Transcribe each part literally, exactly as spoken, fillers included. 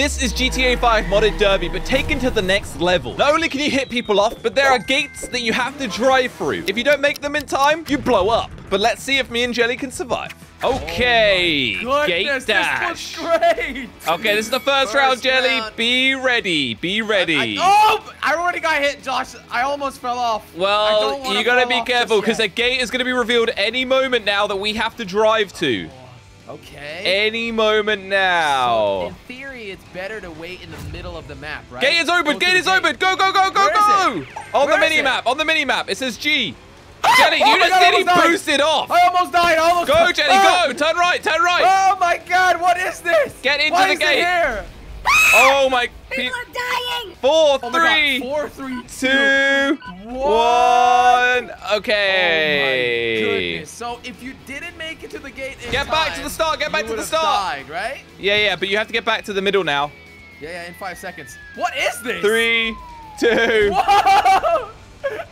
This is G T A five modded derby, but taken to the next level. Not only can you hit people off, but there are gates that you have to drive through. If you don't make them in time, you blow up. But let's see if me and Jelly can survive. Okay, oh goodness, gate dash. This was great. Okay, this is the first, first round, Jelly. Round. Be ready. Be ready. I, I, oh, I already got hit, Josh. I almost fell off. Well, you gotta be careful because a gate is gonna be revealed any moment now that we have to drive to. Oh, okay. Any moment now. So in theory, it's better to wait in the middle of the map, right? Gate is open. Go gate is gate. open. Go, go, go, go, Where go. On Where the mini it? map. On the mini map. It says G. Jelly, oh you just did he boosted off. I almost died. I almost Go, died. Jelly, oh. go. Turn right, turn right. Oh, my God. What is this? Get into Why the gate. Here? Oh, my. People are dying. Four, oh three, Four, three, two, one. Okay. Oh, my goodness. So if you didn't make it to the gate in Get time, back to the start. Get back to the start. Died, right? Yeah, yeah, but you have to get back to the middle now. Yeah, yeah, in five seconds. What is this? Three, two. Whoa.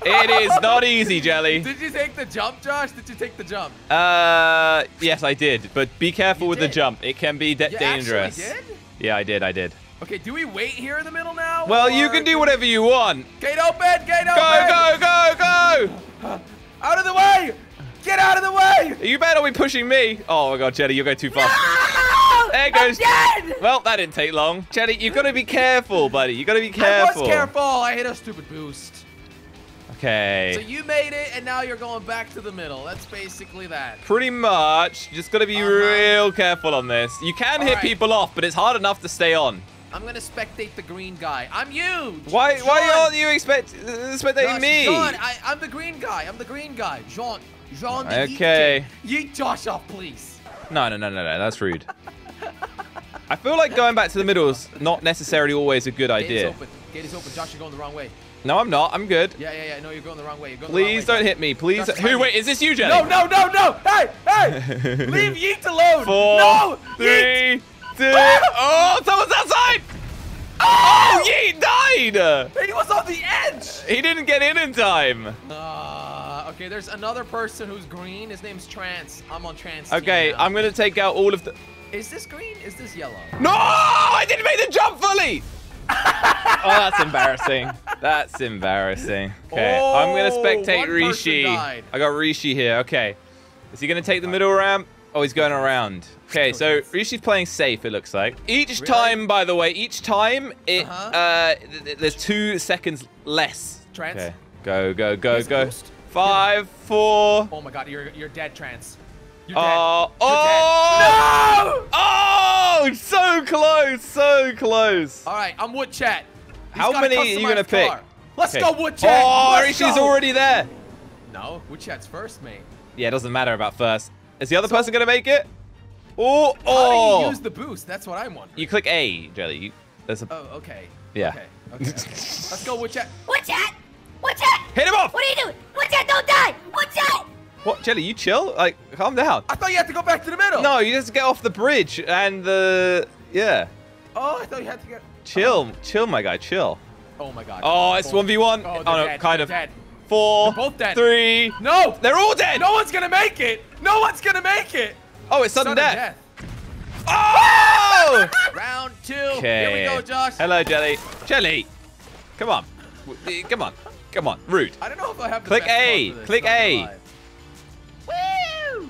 It is not easy, Jelly. Did you take the jump, Josh? Did you take the jump? Uh, yes, I did. But be careful you with did. the jump. It can be de you dangerous. Did? Yeah, I did. I did. Okay, do we wait here in the middle now? Well, you can do whatever you want. Gate open! Gate open! Go, go, go, go! Out of the way! Get out of the way! You better be pushing me. Oh, my God, Jelly, you're going too fast. No! There goes. Well, that didn't take long. Jelly, you've got to be careful, buddy. You've got to be careful. I was careful. I hit a stupid boost. Okay. So you made it, and now you're going back to the middle. That's basically that. Pretty much. You just got to be uh-huh. real careful on this. You can All hit right. people off, but it's hard enough to stay on. I'm going to spectate the green guy. I'm you. Why John. Why aren't you expect, uh, spectating Josh, me? John, I, I'm the green guy. I'm the green guy. John. John. Okay. Yeet Josh off, please. No, no, no, no, no. That's rude. I feel like going back to the middle is not necessarily always a good idea. Gate is open. Gate is open. Josh, you're going the wrong way. No, I'm not. I'm good. Yeah, yeah, yeah. No, you're going the wrong way. You're going Please the wrong way. don't hit me. Please. Josh, Who? Wait, is this you, Jelly? No, no, no, no. Hey, hey. Leave Yeet alone. Four, no. Yeet. Three, two. Oh, someone's outside. Oh, oh, Yeet died. He was on the edge. He didn't get in in time. Uh, okay, there's another person who's green. His name's Trance. I'm on Trance. Okay, I'm going to take out all of the... Is this green? Is this yellow? No, I didn't make the jump fully. Oh, that's embarrassing. That's embarrassing. Okay, oh, I'm gonna spectate Rishi. I got Rishi here. Okay, is he gonna take the middle ramp? Oh, he's going around. Okay, so Rishi's playing safe. It looks like each really? time, by the way, each time it uh, -huh. uh th there's two seconds less. Trance. Okay. Go, go, go, go. Five, four. Oh my God, you're you're dead, Trance. You're dead. Uh, oh! You're dead. No! Oh! So close! So close! All right, I'm with chat. He's How many are you gonna pick? Let's okay. go, Woodchat! Oh, Let's Rishi's go. already there! No, Woodchat's first, mate. Yeah, it doesn't matter about first. Is the other so, person gonna make it? Oh, oh! How do you use the boost? That's what I'm wondering. You click A, Jelly. You, there's a... Oh, okay. Yeah. Okay. Okay, okay. Let's go, Woodchat! Woodchat! Woodchat! Hit him off! What are you doing? Woodchat, don't die! Woodchat! What, Jelly? You chill? Like, calm down. I thought you had to go back to the middle. No, you just get off the bridge and the yeah. Oh, I thought you had to get. Chill, oh. chill, my guy, chill. Oh my God. Oh, it's one v one. Oh, oh no, dead. kind they're of. Dead. Four, they're both dead. three. No, they're all dead. No one's gonna make it. No one's gonna make it. Oh, it's sudden, sudden death. death. Oh! Round two. Kay. Here we go, Josh. Hello, Jelly. Jelly, come on, come on, come on. Rude. I don't know if I have. The Click A. This, Click A. Alive. Woo!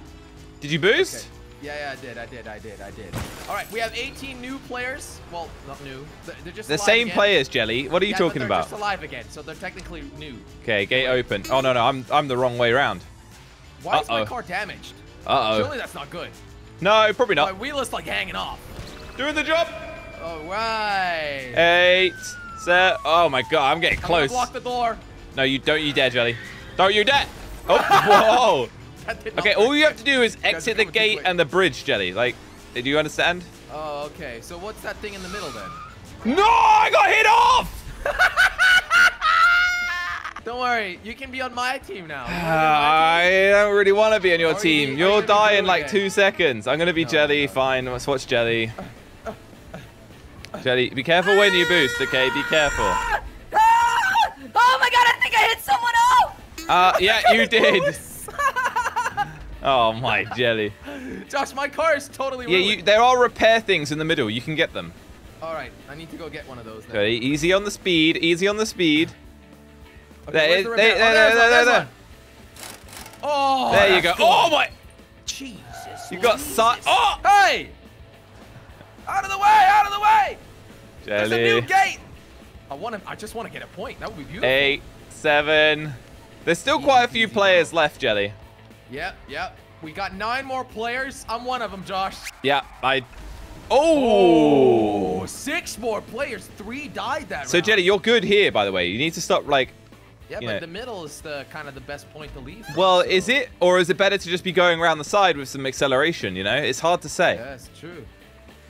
Did you boost? Okay. Yeah, yeah, I did, I did, I did, I did. All right, we have eighteen new players. Well, not new. They're just the same again. players, Jelly. What are you yeah, talking they're about? They're just alive again, so they're technically new. Okay, gate like, open. Oh no, no, I'm I'm the wrong way around. Why uh -oh. is my car damaged? Uh oh. Surely that's not good. No, probably not. My wheel is like hanging off. Doing the job. All right. Eight, seven. Oh my God, I'm getting close. I'm gonna block the door. No, you don't. You dare, Jelly. Don't you dare. Oh, whoa. Okay, all you have to do is exit the gate and the bridge, Jelly. Like, do you understand? Oh, okay. So what's that thing in the middle then? No, I got hit off! Don't worry, you can be on my team now. Uh, my team. I don't really want to be on your are team. You, You'll you die in like two seconds. I'm going to be no, Jelly. No. Fine, let's watch Jelly. Uh, uh, uh, Jelly, be careful uh, when you boost, okay? Be careful. Uh, uh, oh my God, I think I hit someone off! Uh, yeah, you did. Oh my Jelly! Josh, my car is totally ruined. Yeah, you, there are repair things in the middle. You can get them. All right, I need to go get one of those. Now. Okay, easy on the speed, easy on the speed. Okay, there, the there, there, there, there, there, there. Oh, there you go. Cool. Oh my! Jesus. You got such. Oh, hey! Out of the way! Out of the way! Jelly. There's a new gate. I want to. I just want to get a point. That would be beautiful. Eight, seven. There's still quite a few players left, Jelly. Yep, yep. We got nine more players. I'm one of them, Josh. Yeah, I. Oh, oh six more players. Three died that so, round. So, Jelly, you're good here, by the way. You need to stop, like. Yeah, but know. The middle is the kind of the best point to leave. From, well, so. Is it, or is it better to just be going around the side with some acceleration? You know, it's hard to say. Yeah, it's true.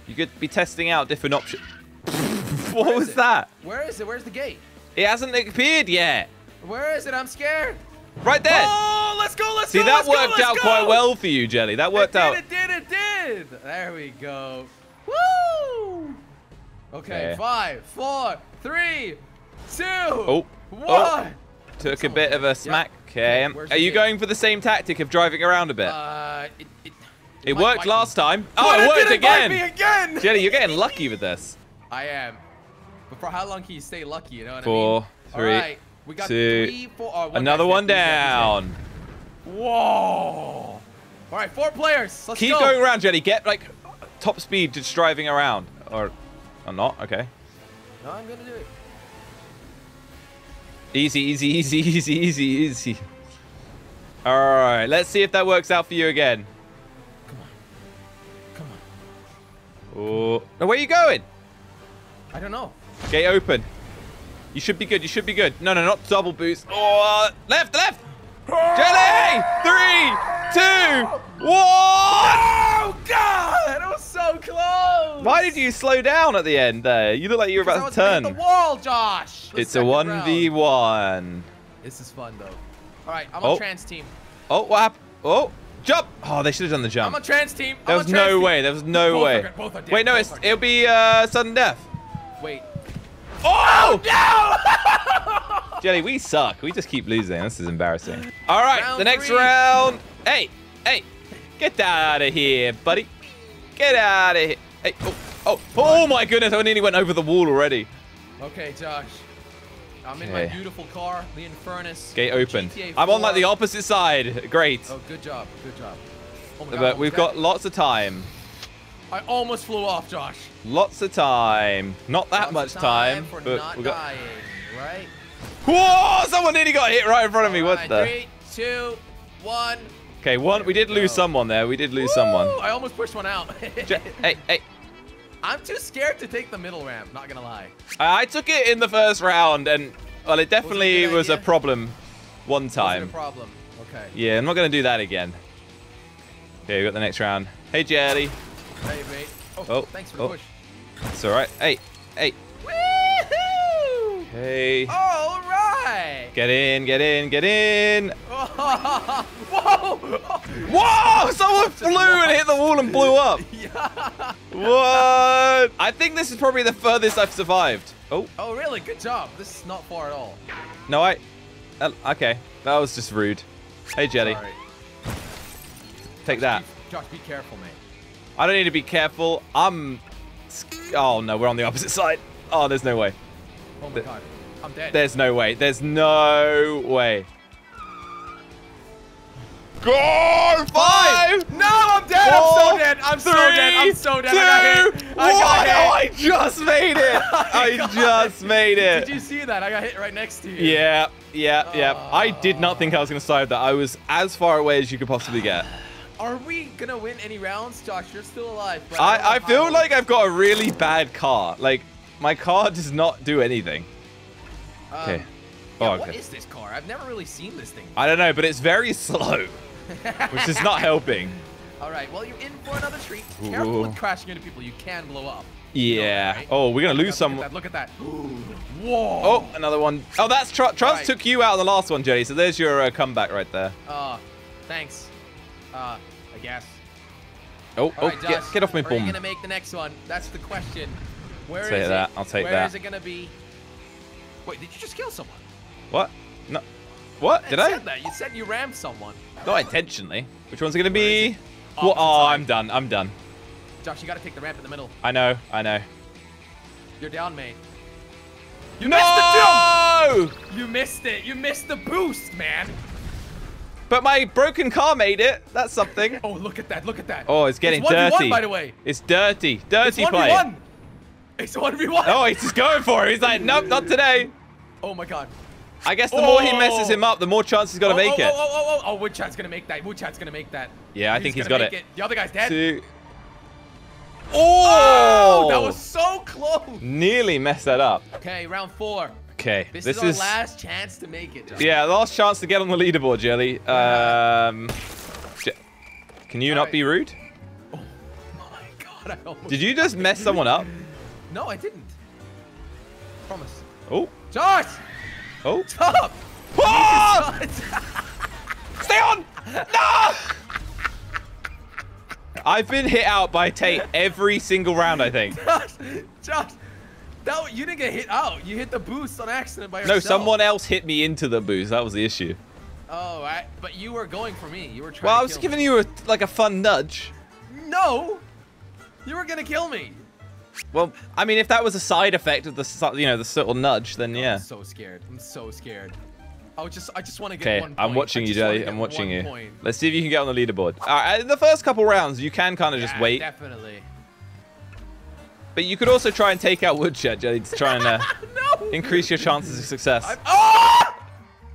You could be testing out different options. What was it? That? Where is it? Where's the gate? It hasn't appeared yet. Where is it? I'm scared. Right there. Oh, let's go, let's See, go. See, that worked go, out go. quite well for you, Jelly. That worked it did, out. It did, it did. There we go. Woo! Okay, yeah. five, four, three, two, oh. one. Oh. Took a bit of a smack. Yep. Okay. Where's Are you gate? going for the same tactic of driving around a bit? Uh, it it, it, it worked last me. time. Oh, but it worked it again. Me again. Jelly, you're getting lucky with this. I am. But for how long can you stay lucky? You know what Four, I mean? Four, three, All right. we got two, three, four, oh, one another one down. Whoa! All right, four players. Let's Keep go. going around, Jelly. Get like top speed, just driving around, or, or not? Okay. No, I'm gonna do it. Easy, easy, easy, easy, easy, easy. All right, let's see if that works out for you again. Come on. Come on. Oh, now where are you going? I don't know. Gate open. You should be good. You should be good. No, no, not double boost. Oh, left, left. Jelly! Three, two, one. Oh, God. That was so close. Why did you slow down at the end there? You look like you were about to turn. It's the wall, Josh. It's a one v one. This is fun, though. All right, I'm on trans team. Oh, what happened? Oh. Jump! Oh, they should have done the jump. I'm on trans team. There was no way. There was no way. Wait, no, it's, it'll be uh, sudden death. Wait. Oh, oh no! Jelly, we suck. We just keep losing. This is embarrassing. All right, round the next three. round. Hey, hey, get out of here, buddy. Get out of here. Hey, oh, oh, oh my goodness! I nearly went over the wall already. Okay, Josh. I'm in okay. my beautiful car, the Infernus. Gate open. I'm on like the opposite side. Great. Oh, good job. Good job. Oh my God, but we've got that? lots of time. I almost flew off, Josh. Lots of time. Not that lots much time. time for but not we got... dying, right? Whoa! Someone nearly got hit right in front of me. Right, what the? Three, two, one. Okay, one. There we did we lose someone there. We did lose Woo! someone. I almost pushed one out. hey, hey. I'm too scared to take the middle ramp, not gonna lie. I took it in the first round, and well, it definitely was a, was a problem one time. Was it a problem? Okay. Yeah, I'm not gonna do that again. Okay, we got the next round. Hey, Jelly. Hey, mate. Oh, oh thanks for oh. the push. It's all right. Hey, hey. Woohoo! Hey. All right. Get in, get in, get in. Whoa! Whoa! Someone flew and hit the wall and blew up. Yeah. What? I think this is probably the furthest I've survived. Oh. Oh, really? Good job. This is not far at all. No, I... Uh, okay. That was just rude. Hey, Jelly. Sorry. Take Josh, that. Be, Josh, be careful, mate. I don't need to be careful. I'm... Oh, no. We're on the opposite side. Oh, there's no way. Oh, my God. I'm dead. There's no way. There's no way. Go! Five! No, I'm dead! Four, I'm so dead! I'm three, so dead! I'm so dead! Two, I got hit! I got hit! Oh, I just made it! I, I just it. made it! Did you see that? I got hit right next to you. Yeah, yeah, yeah. Uh, I did not think I was going to survive that. I was as far away as you could possibly get. Are we going to win any rounds, Josh? You're still alive. But I, I, I feel like I've got a really bad car. Like, my car does not do anything. Um, okay. Yeah, oh, what okay. is this car? I've never really seen this thing before. I don't know, but it's very slow. Which is not helping. All right, well, you're in for another treat. Ooh. Careful with crashing into people. You can blow up. Yeah. Know, right? Oh, we're going to lose some. Look at that. Whoa. Oh, another one. Oh, that's Tr Trust right. took you out of the last one, Jelly. So there's your uh, comeback right there. Uh, thanks. Uh, I guess. Oh, oh right, Josh, get, get off my bomb. Are you going to make the next one? That's the question. Where I'll take is that. It? I'll take Where that. Where is it going to be? Wait, did you just kill someone? What? No. What? I Did I? That. You said you rammed someone. Not intentionally. Which one's it gonna be? Oh, oh I'm done. I'm done. Josh, you gotta take the ramp in the middle. I know. I know. You're down, mate. You no! missed the jump! You missed it. You missed the boost, man. But my broken car made it. That's something. Oh, look at that. Look at that. Oh, it's getting it's dirty. It's one v one, by the way. It's dirty. Dirty it's play. one v one. It's one v one. Oh, he's just going for it. He's like, nope, not today. Oh, my God. I guess the oh. more he messes him up, the more chance he's going to oh, make oh, it. Oh, oh, oh, oh. Oh, Woodchat's going to make that. Woodchat's going to make that. Yeah, I he's think he's got it. it. The other guy's dead. Two. Oh! Oh, that was so close. Nearly messed that up. Okay, round four. Okay, this, this is our is... last chance to make it. Jelly. Yeah, last chance to get on the leaderboard, Jelly. Um, can you All not right. be rude? Oh my God! I almost Did you just mess someone up? No, I didn't. Promise. Oh. Josh. Oh. Stop. Oh! Stay on. No. I've been hit out by Tate every single round, I think. Josh. Josh. That, you didn't get hit out. You hit the boost on accident by yourself. No, someone else hit me into the boost. That was the issue. Oh, I, but you were going for me. You were trying. Well, to I was kill giving me. you a, like a fun nudge. No, you were gonna kill me. Well, I mean, if that was a side effect of the, you know, the subtle nudge, then yeah. I'm so scared. I'm so scared. I just, I just want to get okay, one point. I'm watching you, Jelly. I'm watching you. Point. Let's see if you can get on the leaderboard. All right, in the first couple rounds, you can kind of yeah, just wait. Definitely. But you could also try and take out Woodchat, Jelly, to try and uh, no. increase your chances of success. I'm, oh!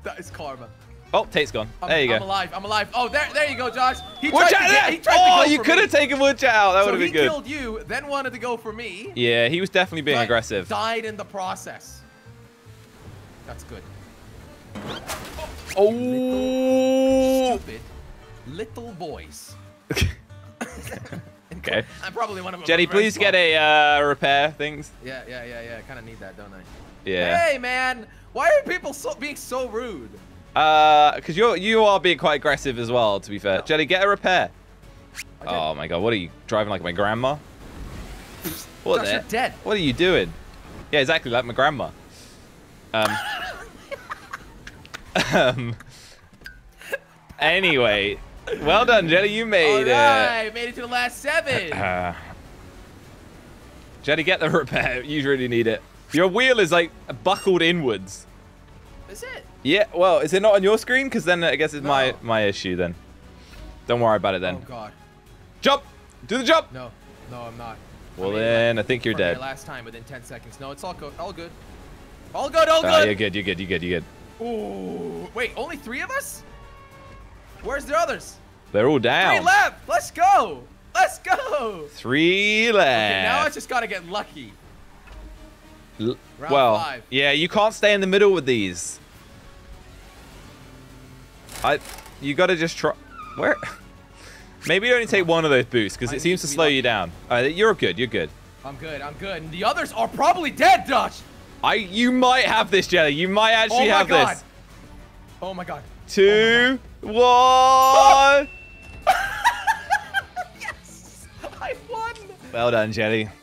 That is karma. Oh, Tate's gone. I'm, there you go. I'm alive. I'm alive. Oh, there, there you go, Josh. He tried, to get, he tried oh, to go you could have taken Woodchat out. That so would have been good. So he killed you, then wanted to go for me. Yeah, he was definitely being aggressive. Died in the process. That's good. Oh. Little, stupid little boys. Okay. I probably want to. Jelly, please get a uh, repair things. Yeah, yeah, yeah, yeah. I kind of need that, don't I? Yeah. Hey, man, why are people so being so rude? Uh, because you're you are being quite aggressive as well. To be fair, no. Jelly, get a repair. Oh my God, what are you driving like my grandma? What? Gosh, you're dead. What are you doing? Yeah, exactly like my grandma. Um. um. Anyway. Well done, Jelly. You made it. All right, it. made it to the last seven. Uh, Jelly, get the repair. You really need it. Your wheel is like buckled inwards. Is it? Yeah. Well, is it not on your screen? Because then I guess it's no. my my issue. Then. Don't worry about it then. Oh God. Jump. Do the jump. No. No, I'm not. Well I mean, then, I think you're dead. Last time within ten seconds. No, it's all good. All good. All good. All good. Oh, you're good. You're good. You're good. You're good. Ooh. Wait, only three of us? Where's the others? They're all down. Three left. Let's go. Let's go. Three left. Okay, now I just got to get lucky. L Round well, five. yeah, you can't stay in the middle with these. I, You got to just try. Where? Maybe you only take one of those boosts because it seems to, to slow lucky. you down. All right, you're good. You're good. I'm good. I'm good. And the others are probably dead, Josh. I, you might have this, Jelly. You might actually oh have God. this. Oh, my God. Two. Oh my God. One. Yes, I won. Well done, Jelly.